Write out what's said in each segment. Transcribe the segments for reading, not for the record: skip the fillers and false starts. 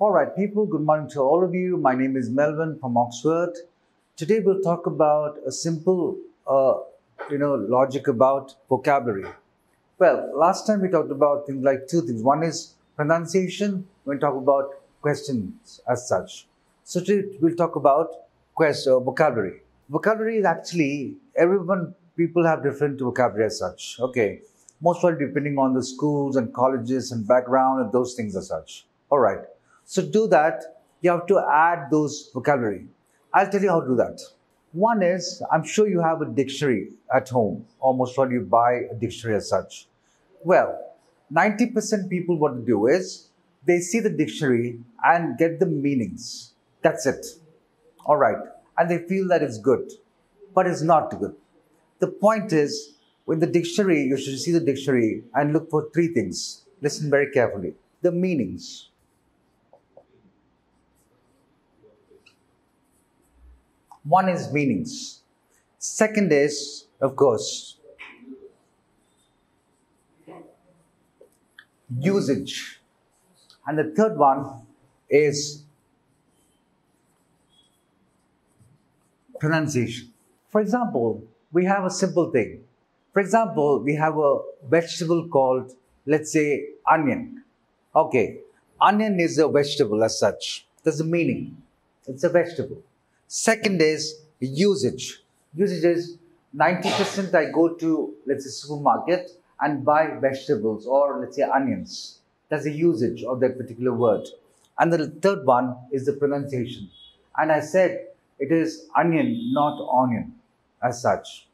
All right, people, good morning to all of you. My name is Melvin from Oxford. Today we'll talk about a simple, logic about vocabulary. Well, last time we talked about things like two things. One is pronunciation. We'll talk about questions as such. So today we'll talk about vocabulary. Vocabulary is actually, people have different vocabulary as such. Okay, most probably depending on the schools and colleges and background and those things as such. All right. So to do that, you have to add those vocabulary. I'll tell you how to do that. One is, I'm sure you have a dictionary at home, or most probably you buy a dictionary as such. Well, 90% people, what they do is, they see the dictionary and get the meanings. That's it. All right. And they feel that it's good, but it's not good. The point is, with the dictionary, you should see the dictionary and look for three things. Listen very carefully. The meanings. One is meanings. Second is, of course, usage. And the third one is pronunciation. For example, we have a simple thing. For example, we have a vegetable called, let's say, onion. Okay, onion is a vegetable as such. That's the meaning. It's a vegetable. Second is usage. Usage is 90% I go to, let's say, supermarket and buy vegetables or, let's say, onions. That's the usage of that particular word. And the third one is the pronunciation. And I said it is onion, not onion as such.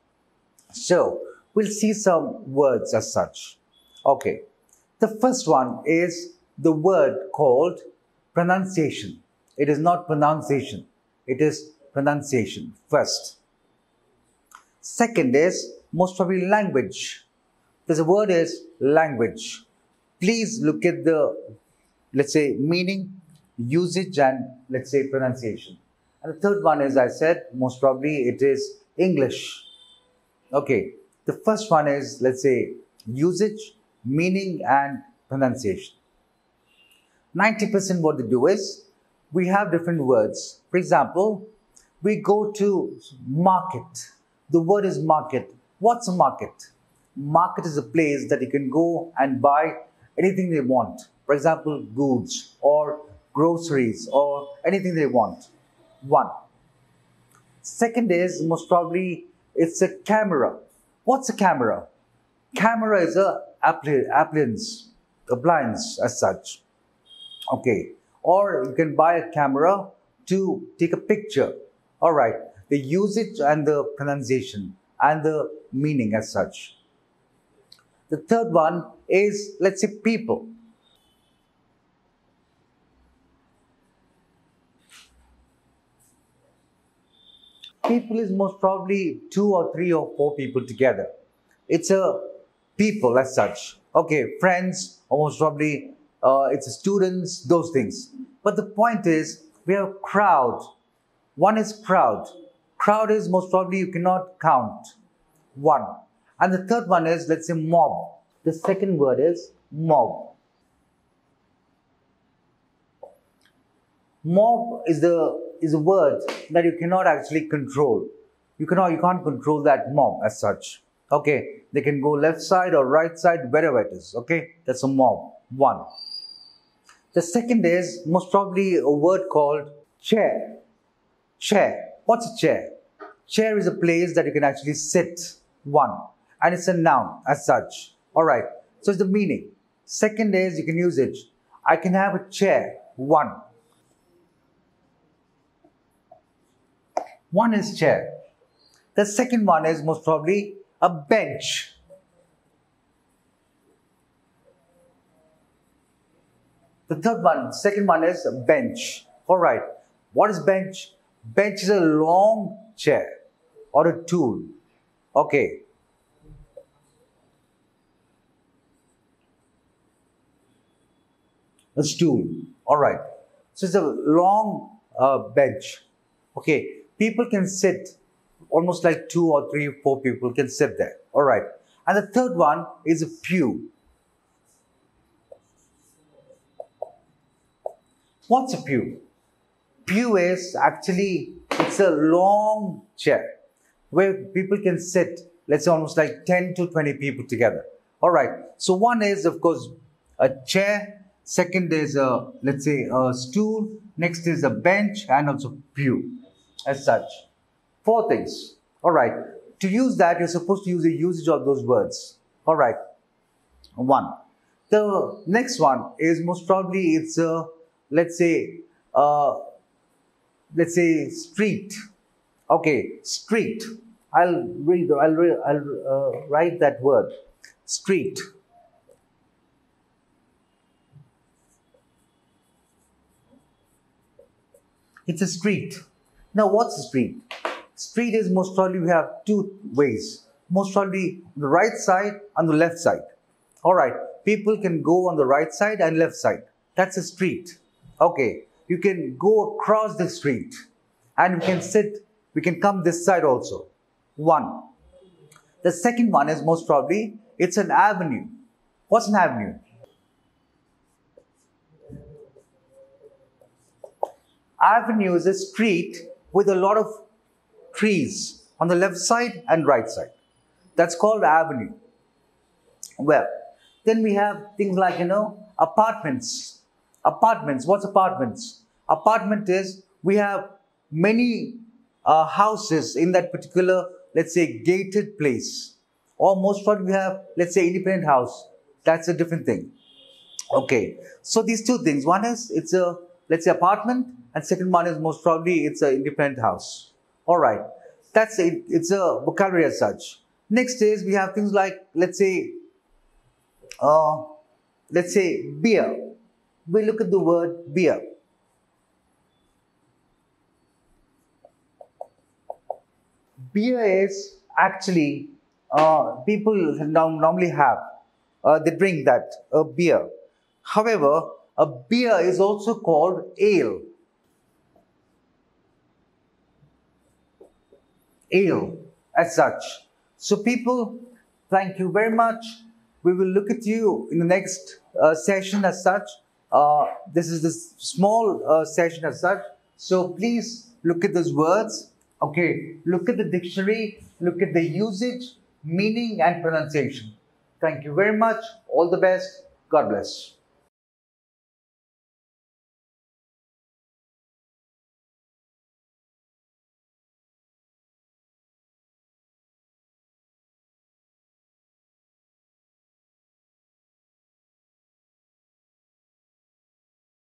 So we'll see some words as such. Okay. The first one is the word called pronunciation. It is not pronunciation. It is pronunciation first. Second is most probably language. The word is language. Please look at the, let's say, meaning, usage, and let's say pronunciation. And the third one is, I said, most probably it is English. Okay. The first one is, let's say, usage, meaning, and pronunciation. 90% what they do is, we have different words. For example, we go to market. The word is market. What's a market? Market is a place that you can go and buy anything they want. For example, goods or groceries or anything they want. One. Second is most probably it's a camera. What's a camera? Camera is a appliance as such. Okay. Or you can buy a camera to take a picture. All right. The usage and the pronunciation and the meaning as such. The third one is, let's say, people. People is most probably 2 or 3 or 4 people together. It's a people as such. Okay, friends, almost probably it's students, those things. But the point is, we have a crowd. One is crowd. Crowd is most probably you cannot count. One. And the third one is, let's say, mob. The second word is mob. Mob is a word that you cannot actually control. You can't control that mob as such. Okay. They can go left side or right side, wherever it is. Okay. That's a mob. One. The second is most probably a word called chair. Chair. What's a chair? Chair is a place that you can actually sit. One. And it's a noun as such. All right. So it's the meaning. Second is you can use it. I can have a chair. One. One is chair. The second one is most probably a bench. The third one, second one is bench. All right. What is bench? Bench is a long chair or a tool. Okay. A stool. All right. So it's a long bench. Okay. People can sit almost like 2 or 3 or 4 people can sit there. All right. And the third one is a pew. What's a pew? Pew is actually, it's a long chair where people can sit, let's say almost like 10 to 20 people together. All right. So one is, of course, a chair. Second is a, let's say, a stool. Next is a bench and also pew as such. Four things. All right. To use that, you're supposed to use the usage of those words. All right. One. The next one is most probably it's a, let's say street. Okay. Street. I'll write that word. Street. It's a street. Now, what's a street? Street is most probably we have two ways. Most probably the right side and the left side. All right. People can go on the right side and left side. That's a street. Okay. You can go across the street and we can sit. We can come this side also. One. The second one is most probably it's an avenue. What's an avenue? Avenue is a street with a lot of trees on the left side and right side. That's called avenue. Well, then we have things like, you know, apartments. Apartments. What's apartments? Apartment is we have many houses in that particular, let's say, gated place. Or most probably we have, let's say, independent house. That's a different thing. Okay. So these two things. One is it's a, let's say, apartment. And second one is most probably it's an independent house. All right. That's it. It's a vocabulary as such. Next is we have things like, let's say beer. We look at the word beer. Beer is actually, people normally have, they drink that, a beer. However, a beer is also called ale. Ale as such. So people, thank you very much. We will look at you in the next session as such. This is this small session as such. So please look at those words. Okay. Look at the dictionary. Look at the usage, meaning and pronunciation. Thank you very much. All the best. God bless.